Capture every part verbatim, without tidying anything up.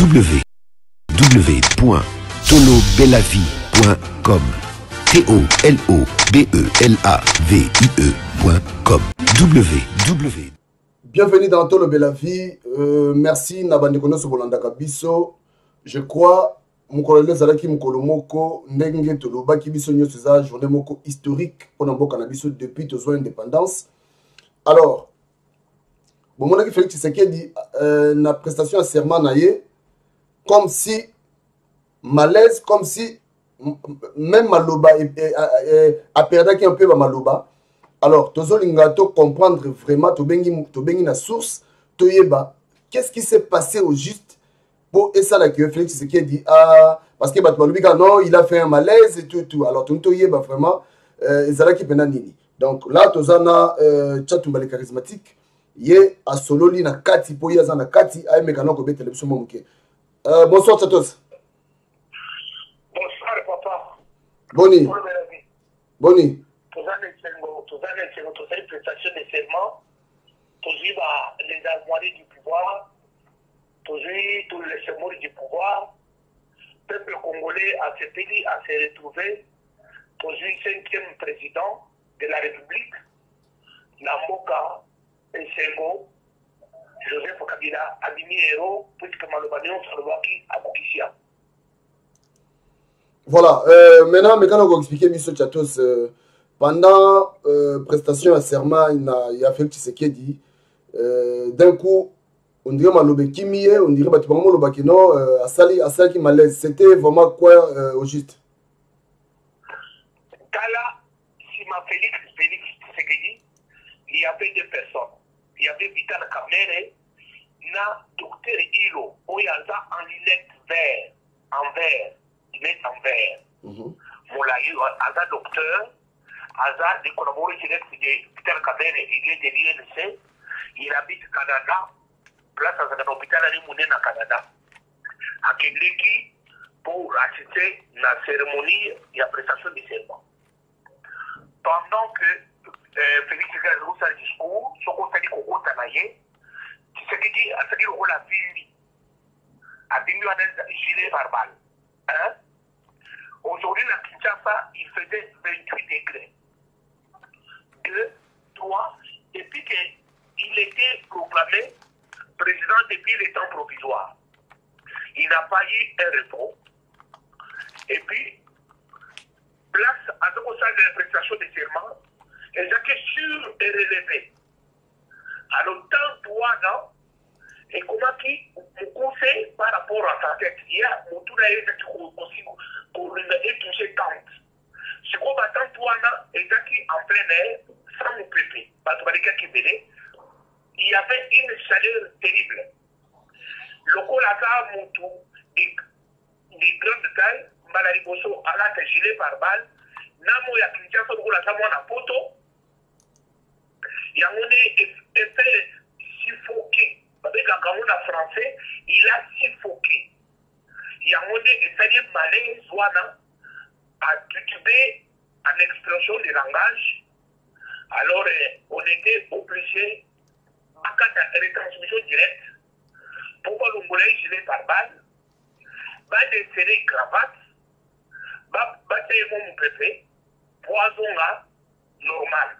w w w point tolobelavi point com T O L O B E L A V I E point com w w w Bienvenue dans Tolobelavi. Euh, merci Nabandikono Sobolanda Kabiso. Je crois Moukolele Zalaki Moukolomoko Nenge Toloba Kibiso Nyo César journée moko historique Ponambo Kanabiso depuis Tozo Indépendance. Alors, bon mon ami Félix Tshisekedi euh, na prestation à serment naie comme si malaise, comme si même Maloba a perdu un peu Maloba. Alors, Tozo Lingato comprendre vraiment Tobengi Tobengi na source Toyeba. Qu'est-ce qui s'est passé au juste? Bon, et ça là que Félix Tshisekedi a parce que Batmaloubi non, il a fait un malaise et tout tout. Alors Toyeba vraiment Ezala qui penanini. Donc là Tozana Tchatumbale charismatique. Ye a sololi na kati po yaza na kati ay mekano ko betele biso momuke. Euh bonsoir à tous. Bonsoir papa. Boni. Boni. Tozana Tchengo, Tozana Tchengo, Tozana prestation de serment. Tozi ba les armoiries du pouvoir. Tozi tous les semours du pouvoir. Peuple congolais a se pili, a se retrouvé. Tozi cinquième président de la République. La Moka. Nsengo, Joseph Kabila, Abimi Héro, puisque Malobanéon Salobaki, Aboukissia. Voilà, euh, maintenant, maintenant, on va expliquer, monsieur Tchatos, euh, pendant euh, prestation à serment, il y a Félix Tshisekedi, euh, d'un coup, on dirait Malobaki Mie, on dirait Batibamo Malobaki, non, à Sali, à Sali qui malaise. C'était vraiment quoi euh, au juste? Kala, si ma Félix, Félix Tshisekedi, il y avait deux personnes. Il y avait Vital Kamerhe, na docteur Hilo, Oyaza en lunette vert, en vert, lunette en vert. Molayu, Aza docteur, Aza de collaboration de Vital Kamerhe, il est de l'I N C, il habite au Canada, place à un hôpital à Rimouné au Canada. À Kendeki, pour assister à la cérémonie et à la prestation du serment. Pendant que Félix Tshisekedi a fait un discours, ce qu'on s'est dit qu'on a fait, c'est qu'il dit, c'est qu'il a vu, a vu un gilet verbal. Aujourd'hui, à Kinshasa, il faisait vingt-huit degrés. deux, trois, depuis qu'il était proclamé président depuis les temps provisoires. Il n'a pas eu un repos. Et puis, place à ce qu'on s'est dit de la prestation de serment, et que sûr et relevé. Alors, dans trois ans, et comment qui vous conseille par rapport à sa tête? Il y a mon tour à être aussi pour lui toucher tante. Ce qu'on va dans trois ans, et qui en plein air, sans nous pépé, parce que il y avait une chaleur terrible. Le colaza mon tour, des grandes tailles, Malariboso, à la gilet par balle, Namo ya Kinshasa, le colaza mon apoto. Il y a un effet suffoqué. Avec la Cameroun français, il a suffoqué. Il y a un effet malaise, voilà, à tutuber en expression de langage. Alors, on était obligé, à la retransmission directe, pour que l'on voulait gilet par balle, va desserrer une cravate, va battre mon pépé, poison là, normal.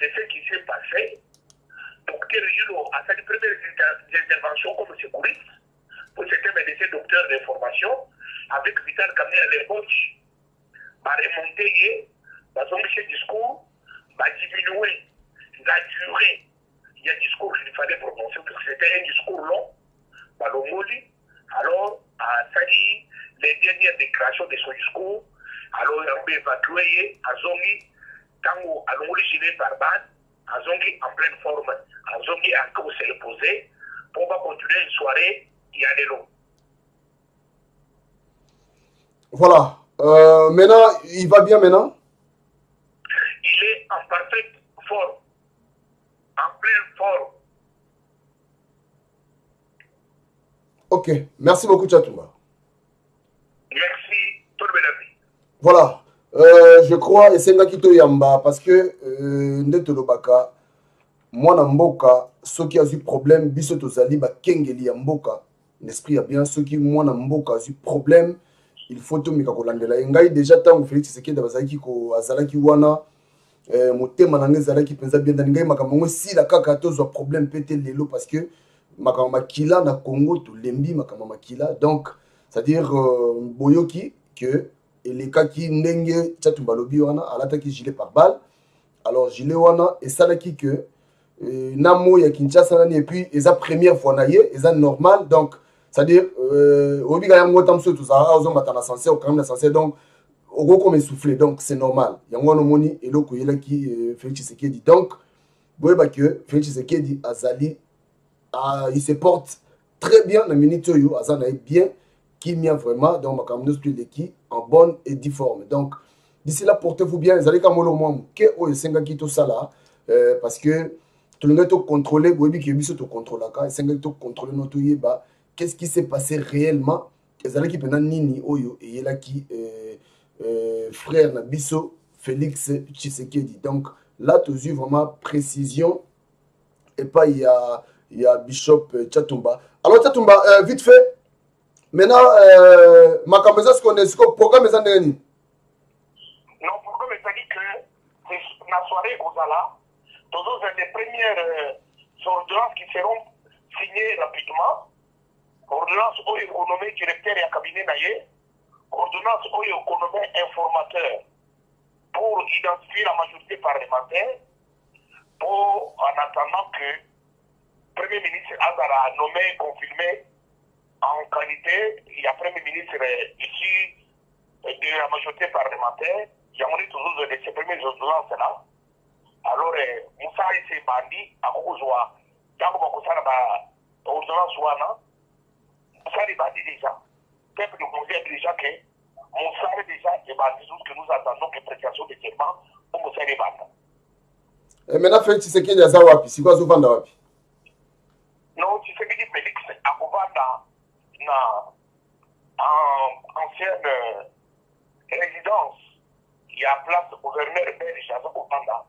C'est ce qui s'est passé. Docteur Yulo a fait les premières interventions comme secouriste pour c'était médecin docteur de formation avec Vital Kamerhe les coachs. Par remonter, par son discours, par diminuer la durée. Il y a un discours qu'il fallait prononcer parce que c'était un discours long. Par l'homoli, alors, à Sali, les dernières déclarations de son discours, alors, il a évacué à Zongi. Tango à l'onglet gilet par balle, à Zongi en pleine forme, à Zongi à cause s'est posé, pour pas continuer une soirée, il y a des lots. Voilà. Euh, maintenant, il va bien maintenant? Il est en parfaite forme. En pleine forme. Ok. Merci beaucoup, Tchatouma. Merci, tout le monde. Voilà. Euh, je crois et c'est Nakito Yamba parce que euh, Netolobaka, moi Namboka, ceux qui ont eu problème, Bisotozali, Bakengeli Yamboka, l'esprit a bien ceux qui moi na mboka su problème il faut tout me kakolandela ngai déjà tant Félix Tshisekedi bazaki ko azalaki wana euh motema na ngezalaki penza bien dans ngai makamango si la kaka tozo problème pété lelo parce que makamakila na Congo to lembi makamakila donc c'est-à-dire boyoki que les cas qui n'engagent tchatumbalobi wana alataki gilet par balle alors gilet wana et ça là qui que Namo ya Kinshasa et puis ils a première fois naie ils a normal donc c'est à dire obi quand même autant sur tout ça ils ont battu l'ascenseur quand même l'ascenseur donc au gros comme soufflé donc c'est normal y a moins de moni et le couillé là qui Félix Tshisekedi donc ouais bah que Félix Tshisekedi azali il se porte très bien la minute yo azana est bien qui m'a vraiment donc ma caméra de qui en bonne et difforme donc d'ici là portez-vous bien les allez comme au moins que au cinq qui tout ça là parce que tout le monde est contrôlé, vous voyez que vous êtes contrôlé, contrôlé, qu'est-ce qui s'est passé réellement? Qu'est-ce qui s'est passé réellement? Frère Nabiso, Félix Tshisekedi. Donc là, tu as vraiment précision. Et pas il y a, il y a Bishop Tchatumba. Alors Tchatumba, euh, vite fait, maintenant, ma caméra, ce qu'on est, ce qu'on programme est en dernier. Non, le programme est dit que la soirée au Zala. Dans les premières ordonnances qui seront signées rapidement, ordonnance au économie directeur et à cabinet naïe, ordonnance au économie informateur pour identifier la majorité parlementaire, pour en attendant que le Premier ministre Azara nommé, confirmé en qualité, il y a Premier ministre ici de la majorité parlementaire, il y a toujours de ces premières ordonnances là. Alors, Moussa et ses bandits, à Kouzoua, dans le Koussaraba, aux Ouana, Moussa les bandits déjà. Peut-être que vous avez déjà que Moussa est déjà les bandits, que nous attendons que prestation de serment pour Moussa les bandits. Et maintenant, Félix Tshisekedi, c'est quoi ce que vous avez dit? Non, Tshisekedi Félix, à Kouvanda, en ancienne résidence, il y a place de gouverneur belge à Kouvanda.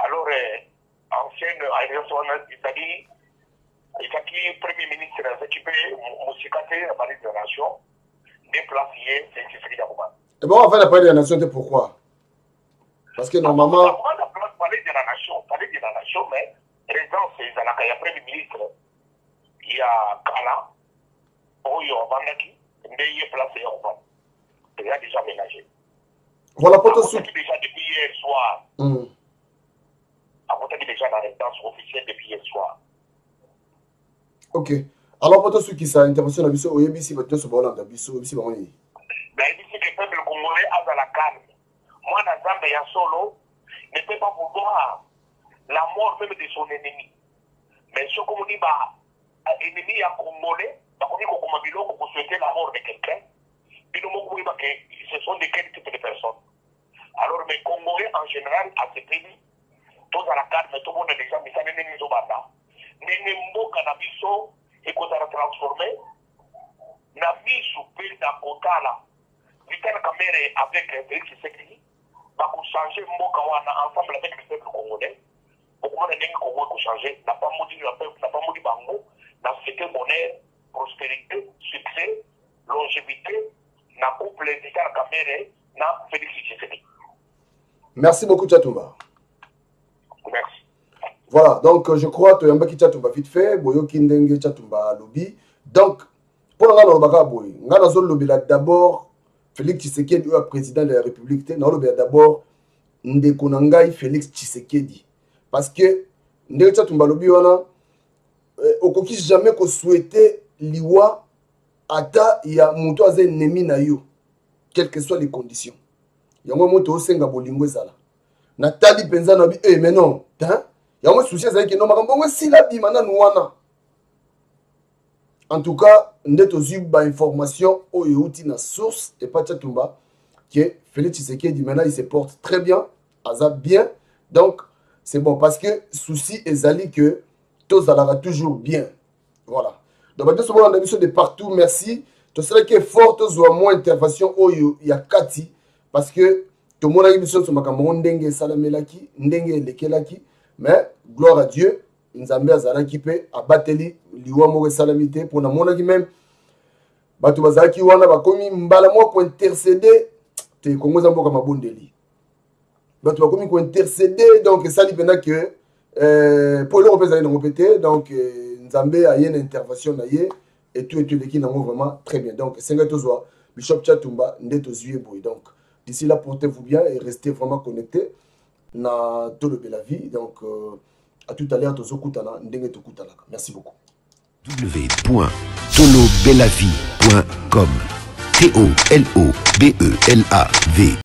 Alors, ancienne aérosoine d'Italie, le Premier ministre a équipé Moussikate à Paris de la Nation, déplacé, c'est une série d'avocats. Et bon, enfin, la Paris de la Nation, c'est pourquoi? Parce que normalement. La Paris de la Nation, Paris de la Nation, mais résidence, il y a Premier ministre, il y a Kala, Oyo, Vandaki, mais il est placé en bas. Il a déjà ménagé. Voilà pour tout de suite. Déjà depuis hier soir. Avant déjà la résidence officielle depuis hier soir. Ok. Alors, pour ceux qui sont intervention de la O E B C, maintenant, ce bon, la Bissou, O E B C, bon, oui. Ben, il dit que le peuple congolais a la calme. Moi, dans Zambé, il y a solo, ne peut pas vouloir la mort même de son ennemi. Mais ce qu'on dit, bah, l'ennemi a congolais, bah, on dit qu'on m'a dit qu'on souhaitait la mort de quelqu'un. Puis, nous, on dit que ce sont des quelques personnes. Alors, les Congolais, en général, à ce pays, tous à la carte, tout le monde est déjà mis à l'ennemi au bata. N'enemo cannabiso et qu'on a transformé. N'a mis sous pelle d'Akotala. Vital Kamerhe avec Félix Tshisekedi. Va changer Mokawana ensemble avec le peuple congolais. Beaucoup de gens congolais ont changé. N'a pas maudit le peuple, n'a pas maudit Bango. N'a cité bonheur, prospérité, succès, longévité. N'a couple Vital Kamerhe, n'a Félix Tshisekedi. Merci beaucoup, Tchatumba. Merci. Voilà, donc je crois que Toyamba qui Tchatumba vite fait, Boyo Kindenge Tchatumba lobby. Donc, pour le lobby, on a le lobby d'abord, Félix Tshisekedi, le président de la République, on a le lobby d'abord, Ndekonangai Félix Tshisekedi. Parce que, Ndenge Tchatumba lobby, on a, on ne peut jamais souhaiter l'I W A, Ata, il y a mon toit ennemi na yo, quelles que soient les conditions. Il y a mon toit au Senga Bolingo Zala. Nathalie Penza n'a dit, eh, mais non, il y a un souci avec les noms. En tout cas, nous avons eu des informations où il y a une source et pas Tchatumba, qui est Félix Tshisekedi. Maintenant, il se porte très bien, Aza bien. Donc, c'est bon parce que souci est ali que tout ça va toujours bien. Voilà. Donc, maintenant, on a vu ça de partout. Merci. Tout cela qui est fort, tout moins intervention où il y a Kati parce que. Tout le monde a eu besoin de ce que je veux dire, mais gloire à Dieu, nzambe azalaki pe abateli liwa moko salamité pour na monaki même bato bazalaki wana bakomi mbala moko intercéder te kongo zambo ka mabondeli bato bakomi ko intercéder donc sali pena que euh pour le représentant ngo pété donc nzambe a une intervention na ye et tout et tout qui n'ont vraiment très bien donc c'est ngatozoa Bishop Chatumba ndeto zuye boy donc d'ici là portez-vous bien et restez vraiment connectés na Tolobelavi donc euh, à tout à l'heure tozokutana ndenge tokutana merci beaucoup w point tolobelavi point com T O L O B E L A V